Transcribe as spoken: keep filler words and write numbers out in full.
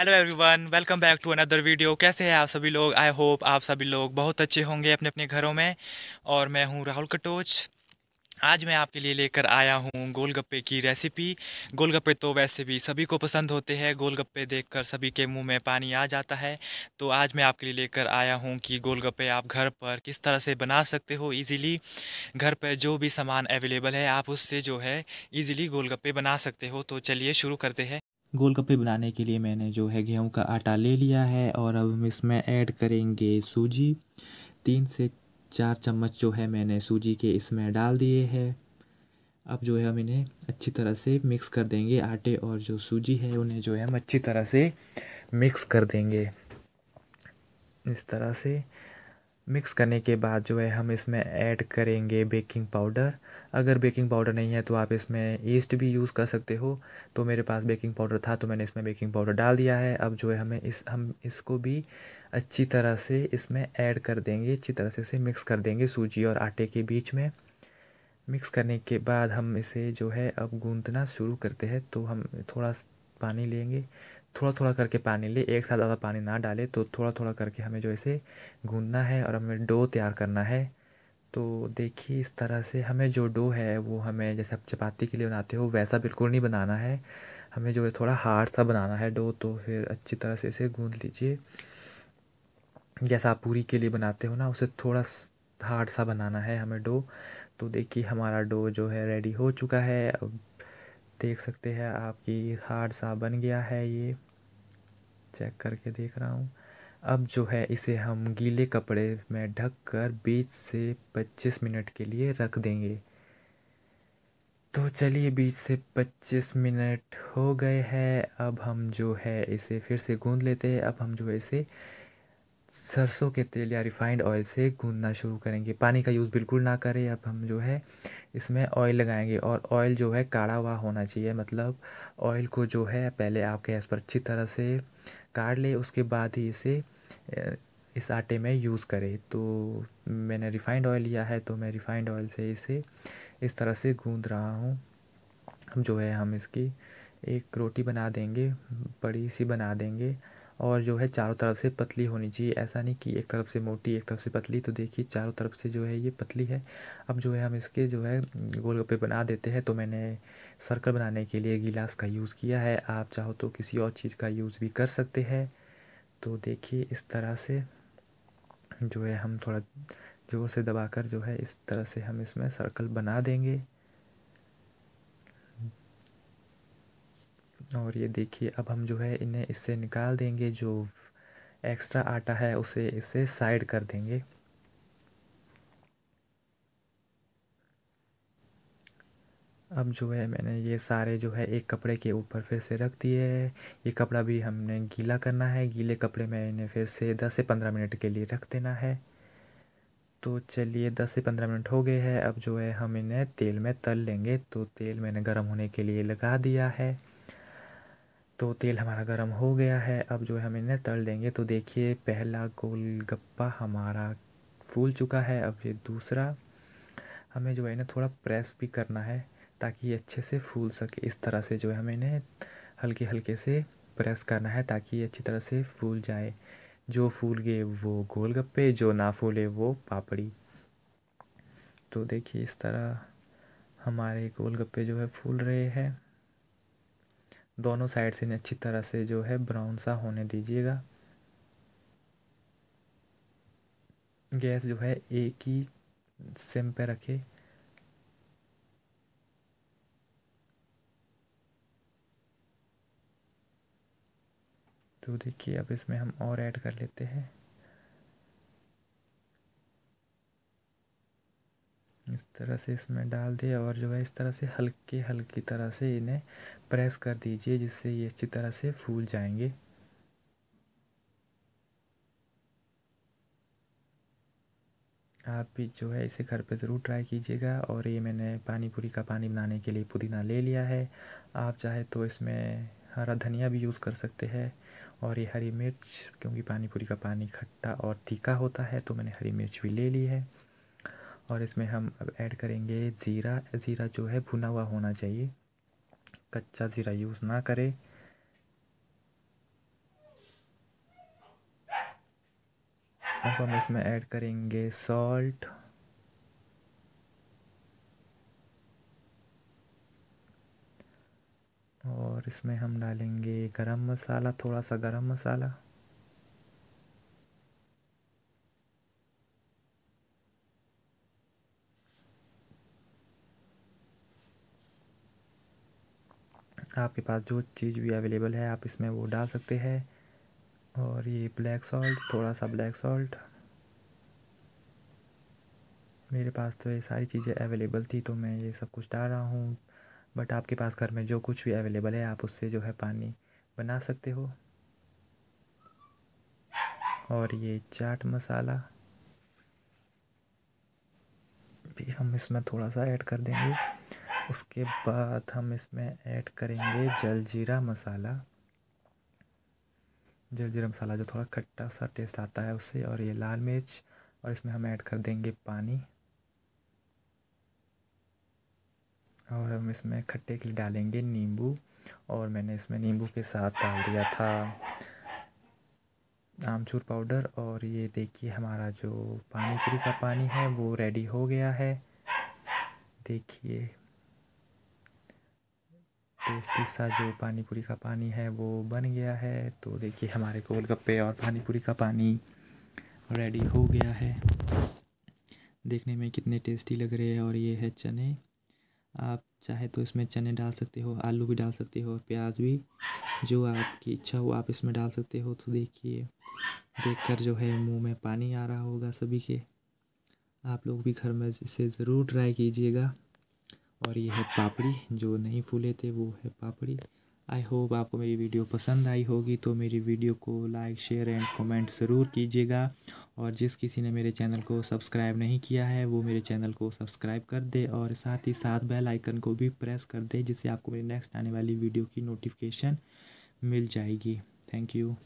Hello everyone, welcome back to another video. कैसे हैं आप सभी लोग? आई होप आप सभी लोग बहुत अच्छे होंगे अपने अपने घरों में। और मैं हूं राहुल कटोच। आज मैं आपके लिए लेकर आया हूं गोलगप्पे की रेसिपी। गोलगप्पे तो वैसे भी सभी को पसंद होते हैं, गोलगप्पे देखकर सभी के मुंह में पानी आ जाता है। तो आज मैं आपके लिए लेकर आया हूं कि गोलगप्पे आप घर पर किस तरह से बना सकते हो। इजीली घर पर जो भी सामान अवेलेबल है आप उससे जो है इजीली गोलगप्पे बना सकते हो। तो चलिए शुरू करते हैं। गोलगप्पे बनाने के लिए मैंने जो है गेहूं का आटा ले लिया है और अब हम इसमें ऐड करेंगे सूजी। तीन से चार चम्मच जो है मैंने सूजी के इसमें डाल दिए हैं। अब जो है हम इन्हें अच्छी तरह से मिक्स कर देंगे। आटे और जो सूजी है उन्हें जो है हम अच्छी तरह से मिक्स कर देंगे। इस तरह से मिक्स करने के बाद जो है हम इसमें ऐड करेंगे बेकिंग पाउडर। अगर बेकिंग पाउडर नहीं है तो आप इसमें ईस्ट भी यूज़ कर सकते हो। तो मेरे पास बेकिंग पाउडर था तो मैंने इसमें बेकिंग पाउडर डाल दिया है। अब जो है हमें इस हम इसको भी अच्छी तरह से इसमें ऐड कर देंगे। अच्छी तरह से इसे मिक्स कर देंगे सूजी और आटे के बीच में। मिक्स करने के बाद हम इसे जो है अब गूंथना शुरू करते हैं। तो हम थोड़ा पानी लेंगे, थोड़ा थोड़ा करके पानी ले, एक साथ ज़्यादा पानी ना डाले। तो थोड़ा थोड़ा करके हमें जो इसे गूंदना है और हमें डो तैयार करना है। तो देखिए इस तरह से हमें जो डो है वो हमें जैसे आप चपाती के लिए बनाते हो वैसा बिल्कुल नहीं बनाना है। हमें जो है थोड़ा हार्ड सा बनाना है डो। तो फिर अच्छी तरह से इसे गूंद लीजिए। जैसा आप पूरी के लिए बनाते हो ना, उसे थोड़ा हार्ड सा बनाना है हमें डो। तो देखिए हमारा डो जो है रेडी हो चुका है। अब देख सकते हैं आपकी हार्ड सा बन गया है, ये चेक करके देख रहा हूँ। अब जो है इसे हम गीले कपड़े में ढक कर बीस से पच्चीस मिनट के लिए रख देंगे। तो चलिए बीस से पच्चीस मिनट हो गए हैं। अब हम जो है इसे फिर से गूंद लेते हैं। अब हम जो है इसे सरसों के तेल या रिफाइंड ऑयल से गूंदना शुरू करेंगे। पानी का यूज़ बिल्कुल ना करें। अब हम जो है इसमें ऑयल लगाएंगे और ऑयल जो है काढ़ा हुआ होना चाहिए। मतलब ऑयल को जो है पहले आप गैस पर अच्छी तरह से काढ़ ले, उसके बाद ही इसे इस आटे में यूज़ करें। तो मैंने रिफाइंड ऑयल लिया है तो मैं रिफाइंड ऑयल से इसे इस तरह से गूँध रहा हूँ। अब जो है हम इसकी एक रोटी बना देंगे, बड़ी सी बना देंगे। और जो है चारों तरफ से पतली होनी चाहिए, ऐसा नहीं कि एक तरफ से मोटी एक तरफ से पतली। तो देखिए चारों तरफ से जो है ये पतली है। अब जो है हम इसके जो है गोलगप्पे बना देते हैं। तो मैंने सर्कल बनाने के लिए गिलास का यूज़ किया है, आप चाहो तो किसी और चीज़ का यूज़ भी कर सकते हैं। तो देखिए इस तरह से जो है हम थोड़ा ज़ोर से दबाकर जो है इस तरह से हम इसमें सर्कल बना देंगे। और ये देखिए अब हम जो है इन्हें इससे निकाल देंगे। जो एक्स्ट्रा आटा है उसे इससे साइड कर देंगे। अब जो है मैंने ये सारे जो है एक कपड़े के ऊपर फिर से रख दिए हैं। ये कपड़ा भी हमने गीला करना है। गीले कपड़े में इन्हें फिर से दस से पंद्रह मिनट के लिए रख देना है। तो चलिए दस से पंद्रह मिनट हो गए हैं। अब जो है हम इन्हें तेल में तल लेंगे। तो तेल मैंने गर्म होने के लिए लगा दिया है। तो तेल हमारा गरम हो गया है। अब जो है हम इन्हें तल देंगे। तो देखिए पहला गोलगप्पा हमारा फूल चुका है। अब ये दूसरा हमें जो है इन्हें थोड़ा प्रेस भी करना है ताकि ये अच्छे से फूल सके। इस तरह से जो है हमें इन्हें हल्के हल्के से प्रेस करना है ताकि ये अच्छी तरह से फूल जाए। जो फूल गए वो गोलगप्पे, जो ना फूले वो पापड़ी। तो देखिए इस तरह हमारे गोलगप्पे जो है फूल रहे हैं। दोनों साइड से इन्हें अच्छी तरह से जो है ब्राउन सा होने दीजिएगा। गैस जो है एक ही सिम पे रखें। तो देखिए अब इसमें हम और ऐड कर लेते हैं। इस तरह से इसमें डाल दिए और जो है इस तरह से हल्के हल्की तरह से इन्हें प्रेस कर दीजिए जिससे ये अच्छी तरह से फूल जाएंगे। आप भी जो है इसे घर पे ज़रूर ट्राई कीजिएगा। और ये मैंने पानीपुरी का पानी बनाने के लिए पुदीना ले लिया है। आप चाहे तो इसमें हरा धनिया भी यूज़ कर सकते हैं और ये हरी मिर्च, क्योंकि पानीपुरी का पानी खट्टा और तीखा होता है तो मैंने हरी मिर्च भी ले ली है। और इसमें हम अब ऐड करेंगे ज़ीरा। ज़ीरा जो है भुना हुआ होना चाहिए, कच्चा ज़ीरा यूज़ ना करें। अब हम इसमें ऐड करेंगे सॉल्ट, और इसमें हम डालेंगे गरम मसाला, थोड़ा सा गरम मसाला, आपके पास जो चीज़ भी अवेलेबल है आप इसमें वो डाल सकते हैं, और ये ब्लैक सॉल्ट, थोड़ा सा ब्लैक सॉल्ट। मेरे पास तो ये सारी चीज़ें अवेलेबल थी तो मैं ये सब कुछ डाल रहा हूँ, बट आपके पास घर में जो कुछ भी अवेलेबल है आप उससे जो है पानी बना सकते हो। और ये चाट मसाला भी हम इसमें थोड़ा सा ऐड कर देंगे। उसके बाद हम इसमें ऐड करेंगे जलजीरा मसाला, जलजीरा मसाला जो थोड़ा खट्टा सा टेस्ट आता है उससे, और ये लाल मिर्च, और इसमें हम ऐड कर देंगे पानी, और हम इसमें खट्टे के लिए डालेंगे नींबू, और मैंने इसमें नींबू के साथ डाल दिया था आमचूर पाउडर। और ये देखिए हमारा जो पानीपुरी का पानी है वो रेडी हो गया है। देखिए टेस्टी सा जो पानीपुरी का पानी है वो बन गया है। तो देखिए हमारे गोलगप्पे और पानीपुरी का पानी रेडी हो गया है। देखने में कितने टेस्टी लग रहे हैं। और ये है चने, आप चाहे तो इसमें चने डाल सकते हो, आलू भी डाल सकते हो, और प्याज भी, जो आपकी इच्छा हो आप इसमें डाल सकते हो। तो देखिए देखकर जो है मुंह में पानी आ रहा होगा सभी के। आप लोग भी घर में इसे ज़रूर ट्राई कीजिएगा। और ये है पापड़ी, जो नहीं फूले थे वो है पापड़ी। आई होप आपको मेरी वीडियो पसंद आई होगी, तो मेरी वीडियो को लाइक, शेयर एंड कमेंट ज़रूर कीजिएगा। और जिस किसी ने मेरे चैनल को सब्सक्राइब नहीं किया है वो मेरे चैनल को सब्सक्राइब कर दे, और साथ ही साथ बेल आइकन को भी प्रेस कर दे, जिससे आपको मेरी नेक्स्ट आने वाली वीडियो की नोटिफिकेशन मिल जाएगी। Thank you.